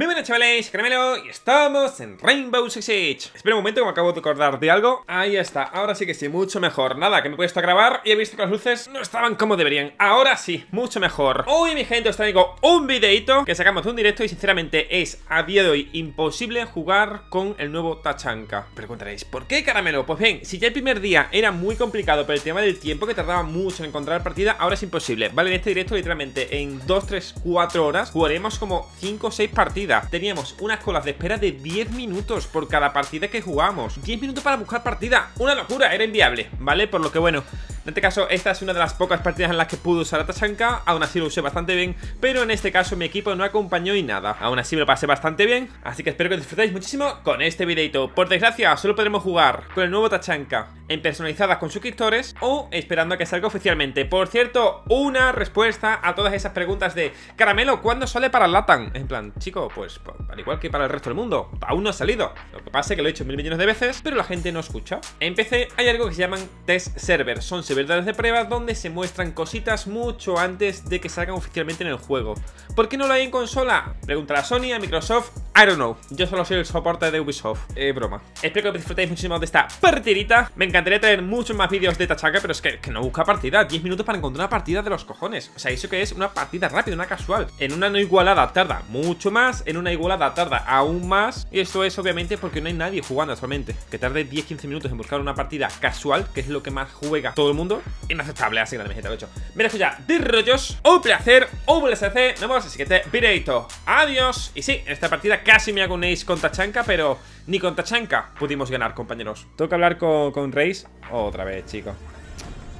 Muy buenas, chavales, Caramelo, y estamos en Rainbow Six Siege. Espera un momento que me acabo de acordar de algo. Ahí está, ahora sí que sí, mucho mejor. Nada, que me he puesto a grabar y he visto que las luces no estaban como deberían. Ahora sí, mucho mejor. Hoy, mi gente, os traigo un videito que sacamos de un directo y sinceramente es a día de hoy imposible jugar con el nuevo Tachanka. Preguntaréis, ¿por qué, Caramelo? Pues bien, si ya el primer día era muy complicado por el tema del tiempo, que tardaba mucho en encontrar partida, ahora es imposible. Vale, en este directo literalmente en 2, 3, 4 horas jugaremos como 5 o 6 partidas. Teníamos unas colas de espera de 10 minutos por cada partida que jugamos. 10 minutos para buscar partida, una locura, era inviable, ¿vale? Por lo que bueno, en este caso esta es una de las pocas partidas en las que pude usar a Tachanka. Aún así lo usé bastante bien, pero en este caso mi equipo no acompañó y nada. Aún así me lo pasé bastante bien, así que espero que disfrutéis muchísimo con este videito. Por desgracia solo podremos jugar con el nuevo Tachanka en personalizadas con suscriptores o esperando a que salga oficialmente. Por cierto, una respuesta a todas esas preguntas de Caramelo, ¿cuándo sale para LATAM? En plan, chico, pues al igual que para el resto del mundo, aún no ha salido. Lo que pasa es que lo he hecho 1000 millones de veces, pero la gente no escucha. En PC hay algo que se llaman test servers. Son servidores de pruebas donde se muestran cositas mucho antes de que salgan oficialmente en el juego. ¿Por qué no lo hay en consola? Preguntará a Sony, a Microsoft, I don't know. Yo solo soy el soporte de Ubisoft. Broma. Espero que disfrutéis muchísimo de esta partidita. Me encantaría traer muchos más vídeos de Tachanka, pero es que no busca partida. 10 minutos para encontrar una partida de los cojones. O sea, eso que es una partida rápida, una casual. En una no igualada tarda mucho más, en una igualada tarda aún más, y esto es obviamente porque no hay nadie jugando actualmente. Que tarde 10-15 minutos en buscar una partida casual, que es lo que más juega todo el mundo, inaceptable. Así que nada, mi gente, lo he hecho. Me dejo ya de rollos, un placer, un placer. Nos vemos en el siguiente videito. Adiós. Y sí, en esta partida casi me hago un ace con Tachanka, pero ni con Tachanka pudimos ganar, compañeros. Tengo que hablar con Reis otra vez, chico.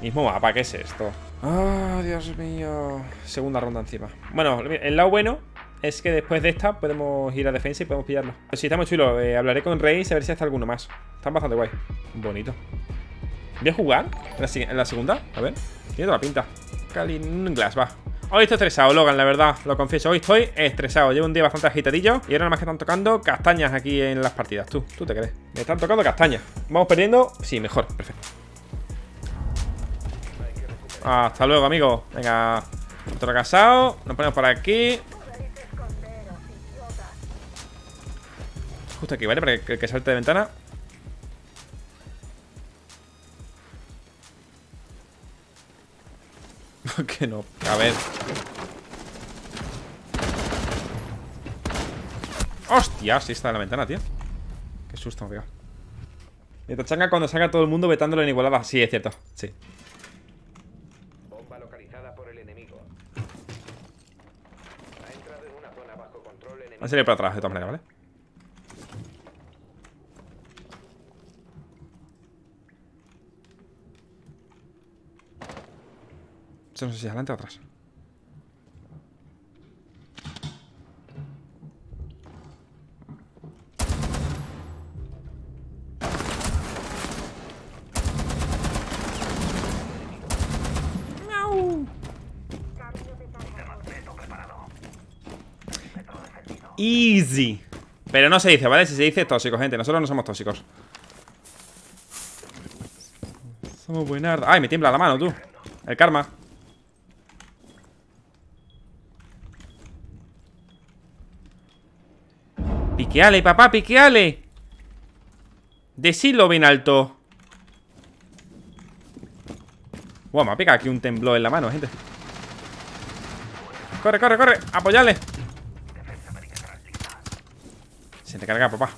Mismo mapa, ¿qué es esto? Ah, Dios mío. Segunda ronda encima. Bueno, el lado bueno es que después de esta podemos ir a defensa y podemos pillarlo. Pero sí, está muy chulo. Hablaré con Reis a ver si hasta alguno más. Están bastante guay. Bonito. Voy a jugar en la segunda. A ver. Tiene toda la pinta. Glass, va. Hoy estoy estresado, Logan, la verdad, lo confieso. Hoy estoy estresado, llevo un día bastante agitadillo. Y ahora nada más que están tocando castañas aquí en las partidas. Tú te crees. Me están tocando castañas. ¿Vamos perdiendo? Sí, mejor, perfecto. Hasta luego, amigo. Venga, otro casado. Nos ponemos por aquí. Justo aquí, ¿vale? Para que salte de ventana. Que no, a ver. Hostia, sí está en la ventana, tío. Qué susto, tío. De Tachanka cuando salga todo el mundo vetándolo en igualada. Sí, es cierto, sí. Bomba localizada por el enemigo. Ha entrado en una zona bajo control enemigo. Va a salir para atrás de todas maneras, ¿vale? No sé si adelante o atrás. Easy. Pero no se dice, ¿vale? Si se dice tóxico, gente. Nosotros no somos tóxicos. Somos buenardos. Ay, me tiembla la mano, tú. El karma. Piqueale, papá, piqueale. Decidlo bien alto. Wow, me ha pegado aquí un temblor en la mano, gente. Corre, corre, corre. Apoyale. Se te carga, papá.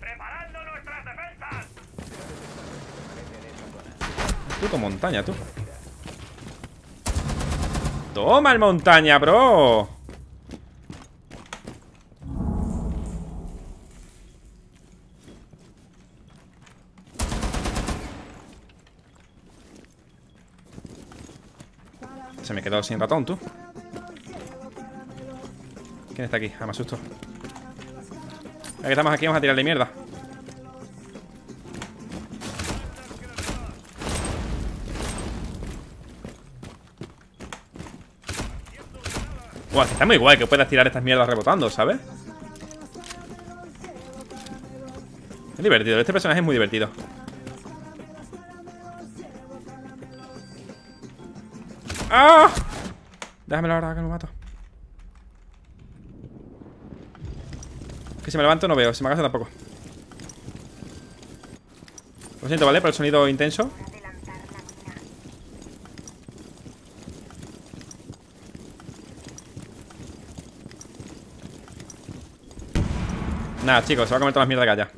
Preparando nuestras defensas. Puto montaña, tú. Toma el montaña, bro. Se me quedó sin ratón, tú. ¿Quién está aquí? Ah, me asusto. Ya que estamos aquí, vamos a tirarle mierda. Buah, está muy guay que puedas tirar estas mierdas rebotando, ¿sabes? Es divertido, este personaje es muy divertido. ¡Ah! Déjamelo ahora que lo mato. Que si me levanto no veo, si me agacho tampoco. Lo siento, ¿vale? Por el sonido intenso. Nada, chicos, se va a comer todas las mierdas que haya.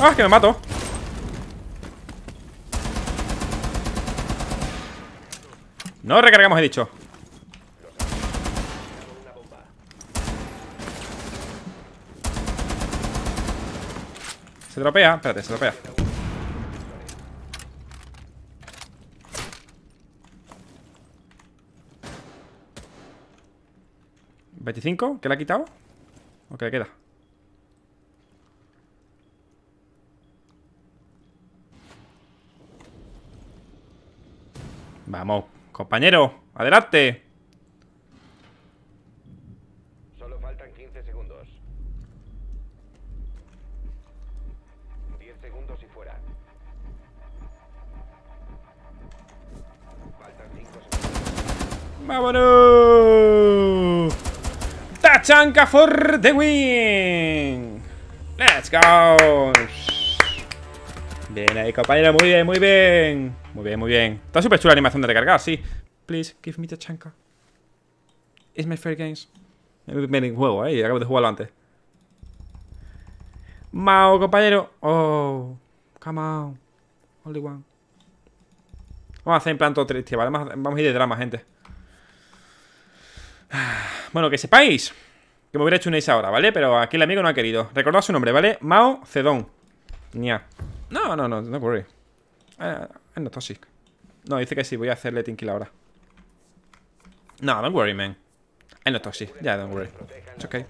¡Ah, que me mato! No recargamos, he dicho. Se dropea, espérate, se dropea. ¿25? ¿Que le ha quitado? ¿O que le queda? Vamos, compañero, adelante. Solo faltan 15 segundos. 10 segundos y fuera. Faltan 5 segundos. ¡Vámonos! Tachanka for the win. Let's go. Bien ahí, compañero, muy bien, muy bien. Muy bien, muy bien. Está súper chula la animación de recargar, sí. Please, give me Tachanka. It's my fair games. Es mi primer juego, acabo de jugarlo antes. Mao, compañero. Oh, come on. Only one. Vamos a hacer en plan todo triste, ¿vale? Vamos a ir de drama, gente. Bueno, que sepáis que me hubiera hecho un ace ahora, ¿vale? Pero aquí el amigo no ha querido. Recordad su nombre, ¿vale? Mao Zedong. Nya. No, no worry. No, toxic. No, dice que sí, voy a hacerle Tinkill ahora. No, don't worry, man. I'm not toxic. Ya, yeah, don't worry. It's okay.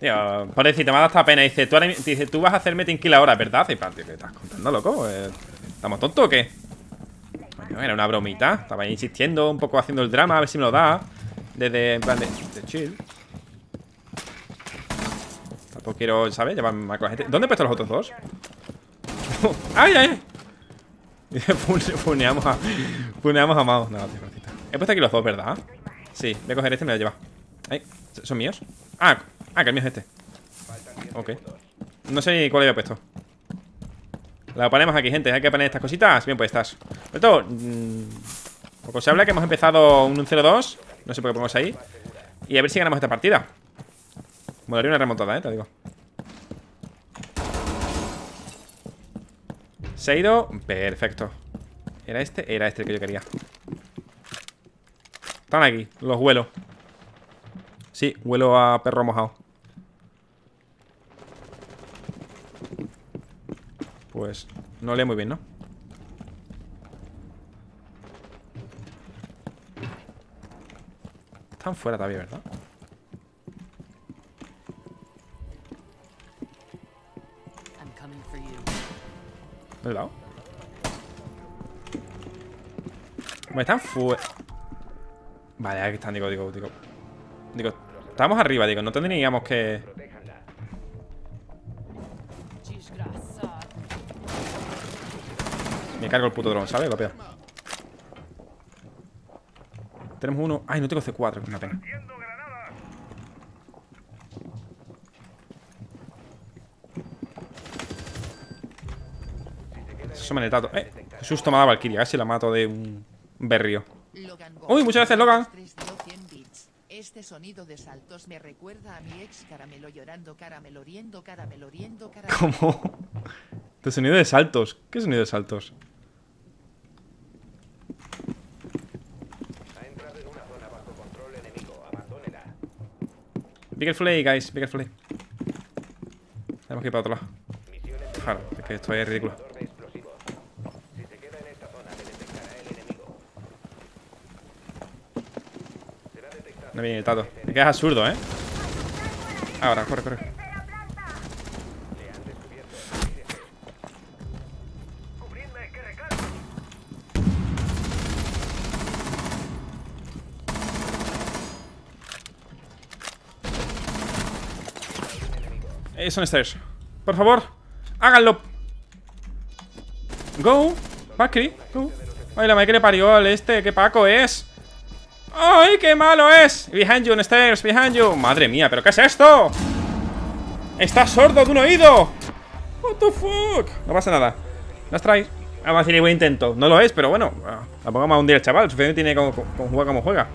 Tío, por decir, te me ha dado esta pena. Dice, tú vas a hacerme Tinkill ahora, ¿verdad? Y tío, ¿qué estás contando, loco? ¿Estamos tontos o qué? Bueno, era una bromita. Estaba ahí insistiendo, un poco haciendo el drama, a ver si me lo da. Desde, en plan de chill. Tampoco quiero, ¿sabes? Llevarme a con la gente. ¿Dónde he puesto los otros dos? ¡Ay, ay! Puneamos a Mao. No, tío, ratita. He puesto aquí los dos, ¿verdad? Sí, voy a coger este y me lo voy a llevar. Ay, ¿son míos? Ah, que el mío es este. Ok. No sé ni cuál había puesto. La ponemos aquí, gente. Hay que poner estas cositas. Bien, pues estas. Sobre todo, poco se habla que hemos empezado un 0-2. No sé por qué ponemos ahí. Y a ver si ganamos esta partida. Molaría una remontada, te digo. Se ha ido. Perfecto. Era este el que yo quería. Están aquí, los huelos. Sí, huelo a perro mojado. Pues no lee muy bien, ¿no? Están fuera todavía, ¿verdad? ¿Del lado? Me están fuera. Vale, aquí están, digo. Digo, estábamos arriba, digo, no tendríamos que... Me cargo el puto dron, ¿sabes? Lo peor. Tenemos uno... Ay, no tengo C4, no tengo. Eso me netato. Susto me da Valkyria. Casi la mato de un berrío. Uy, muchas gracias, Logan. Este sonido de saltos me recuerda a mi ex Caramelo llorando, Caramelo. ¿Cómo? ¿Tu sonido de saltos? ¿Qué sonido de saltos? Bigger Flay, guys. Bigger Flay. Tenemos que ir para otro lado. Claro, es que esto es ridículo. No viene el tato. Es que es absurdo, ¿eh? Ahora, corre. Son stairs. Por favor, háganlo. Go, Macri, go. Ay, la Macri parió al este, qué paco es. Ay, qué malo es. Behind you, stairs, behind you. Madre mía, pero ¿qué es esto? Estás sordo de un oído. What the fuck. No pasa nada. Las traes. Ah, va a decir buen intento. No lo es, pero bueno. Tampoco me va a hundir el chaval. Suficiente tiene con jugar como juega.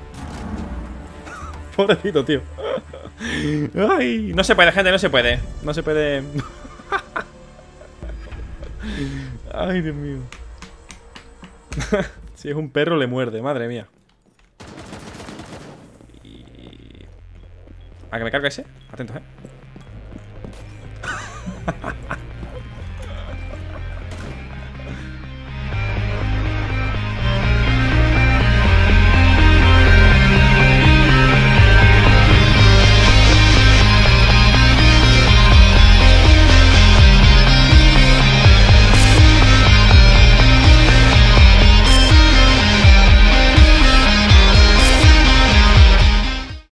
Pobrecito, tío. Ay, no se puede, gente, no se puede. No se puede. Ay, Dios mío. Si es un perro, le muerde, madre mía. ¿A que me cargue ese? Atentos,